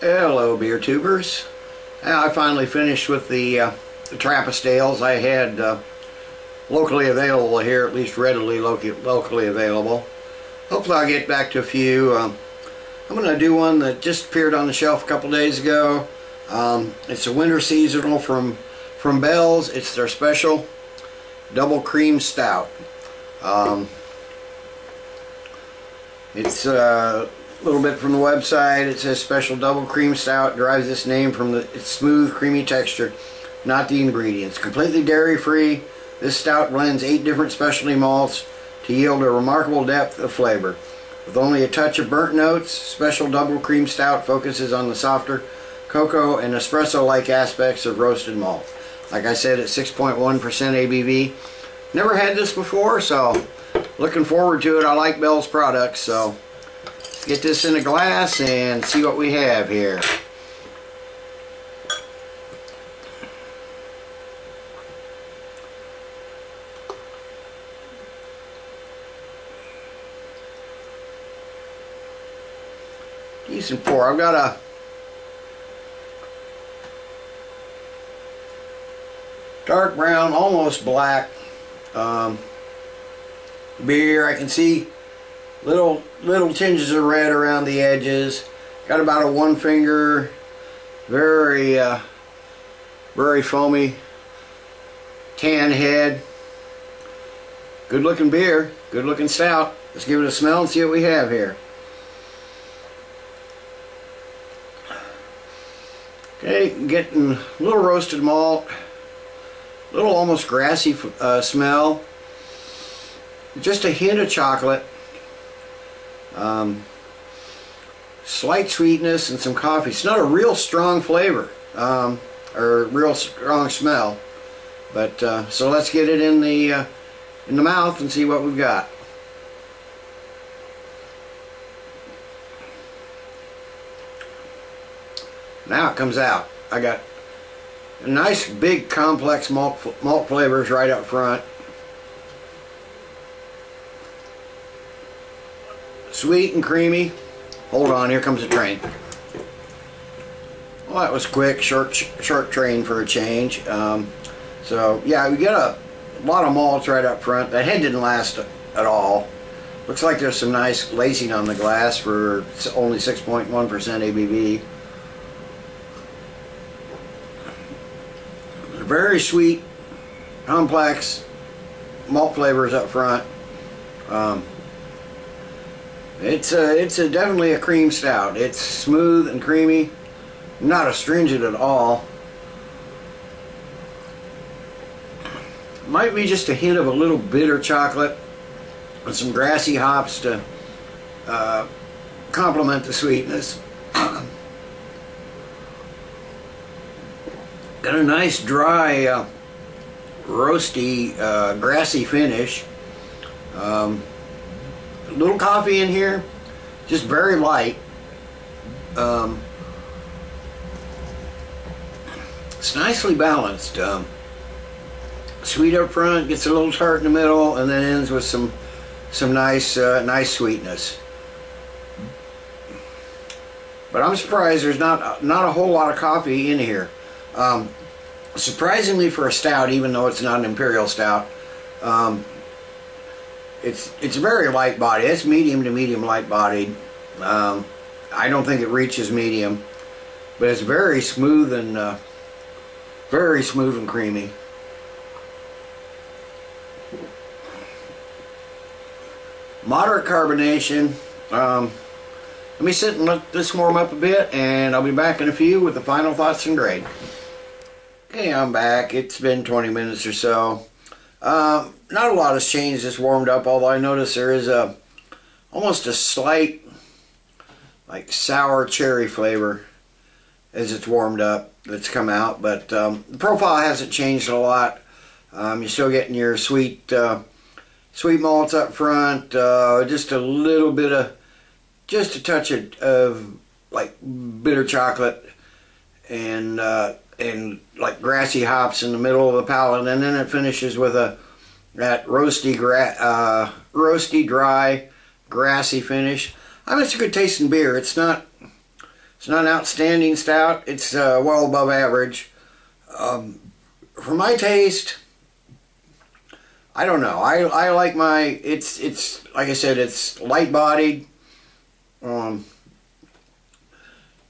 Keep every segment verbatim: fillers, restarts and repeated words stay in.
Hello beer tubers. I finally finished with the, uh, the Trappist ales I had uh, locally available here, at least readily lo locally available. Hopefully I'll get back to a few. Um, I'm going to do one that just appeared on the shelf a couple days ago. Um, it's a winter seasonal from, from Bell's. It's their Special Double Cream Stout. Um, it's uh, a little bit from the website. It says Special Double Cream Stout derives its name from the, its smooth, creamy texture, not the ingredients. Completely dairy-free, this stout blends eight different specialty malts to yield a remarkable depth of flavor. With only a touch of burnt notes, Special Double Cream Stout focuses on the softer cocoa and espresso-like aspects of roasted malt. Like I said, it's six point one percent A B V. Never had this before, so looking forward to it. I like Bell's products, so let's get this in a glass and see what we have here. Decent pour. I've got a dark brown, almost black um, beer. I can see little little tinges of red around the edges. Got about a one finger, very uh, very foamy tan head. Good looking beer, good looking stout. Let's give it a smell and see what we have here. Okay, getting a little roasted malt. Little almost grassy uh, smell, just a hint of chocolate, um, slight sweetness and some coffee. It's not a real strong flavor um, or real strong smell, but uh, so let's get it in the uh, in the mouth and see what we've got. Now it comes out. I got nice big complex malt, malt flavors right up front. Sweet and creamy. Hold on, here comes a train. Well, that was quick, short short train for a change. Um, so yeah, we get a lot of malts right up front. That head didn't last at all. Looks like there's some nice lacing on the glass for only six point one percent A B V. Very sweet, complex malt flavors up front. Um, it's a, it's a definitely a cream stout. It's smooth and creamy, not astringent at all. Might be just a hint of a little bitter chocolate and some grassy hops to uh, complement the sweetness. Got a nice dry, uh, roasty, uh, grassy finish. Um, a little coffee in here, just very light. Um, it's nicely balanced. Um, sweet up front, gets a little tart in the middle, and then ends with some some nice uh, nice sweetness. But I'm surprised there's not not a whole lot of coffee in here. Um, surprisingly for a stout, even though it's not an imperial stout, um, it's it's very light body. It's medium to medium light bodied. Um, I don't think it reaches medium, but it's very smooth and uh, very smooth and creamy. Moderate carbonation. Um, let me sit and let this warm up a bit, and I'll be back in a few with the final thoughts and grade. Okay, I'm back. It's been twenty minutes or so. Um, not a lot has changed. It's warmed up, although I notice there is a almost a slight like sour cherry flavor as it's warmed up that's come out, but um, the profile hasn't changed a lot. Um, you're still getting your sweet uh, sweet malts up front, uh, just a little bit of just a touch of, of like bitter chocolate and uh, and like grassy hops in the middle of the palate, and then it finishes with a that roasty gra uh, roasty dry grassy finish. I mean, it's a good tasting beer. It's not It's not an outstanding stout. It's uh, well above average. Um, for my taste, I don't know. I, I like my, it's, it's like I said, it's light-bodied. Um,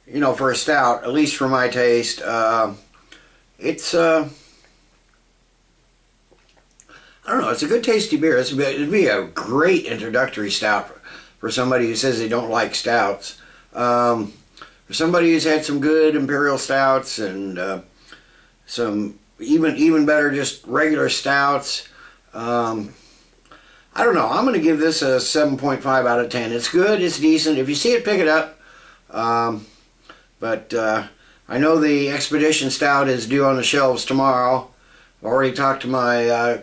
you know, for a stout, at least for my taste, uh, it's, uh, I don't know, it's a good tasty beer. It's, it'd be a great introductory stout for somebody who says they don't like stouts. Um, for somebody who's had some good imperial stouts and uh, some even even better just regular stouts. Um, I don't know. I'm going to give this a seven point five out of ten. It's good. It's decent. If you see it, pick it up. Um, but uh, I know the Expedition Stout is due on the shelves tomorrow. I've already talked to my uh,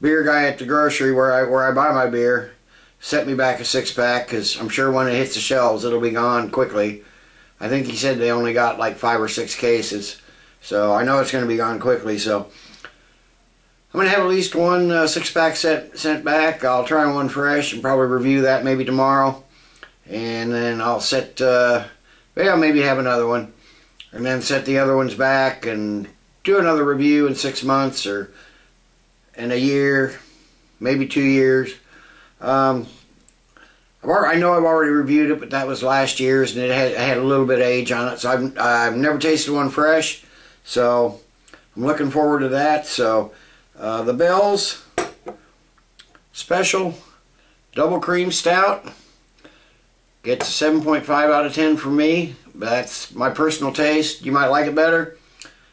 beer guy at the grocery where I where I buy my beer. Sent me back a six pack because I'm sure when it hits the shelves, it'll be gone quickly. I think he said they only got like five or six cases, so I know it's going to be gone quickly. So I'm going to have at least one uh, six-pack set, sent back. I'll try one fresh and probably review that maybe tomorrow. And then I'll set, uh, maybe I'll maybe have another one. And then set the other ones back and do another review in six months or in a year, maybe two years. Um, I've already, I know I've already reviewed it, but that was last year's and it had, it had a little bit of age on it. So I've, I've never tasted one fresh. So I'm looking forward to that. So... Uh, the Bell's Special Double Cream Stout gets a seven point five out of ten for me. That's my personal taste. You might like it better.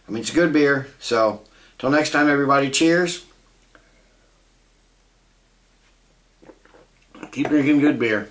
I mean, it's a good beer. So, till next time, everybody, cheers. Keep drinking good beer.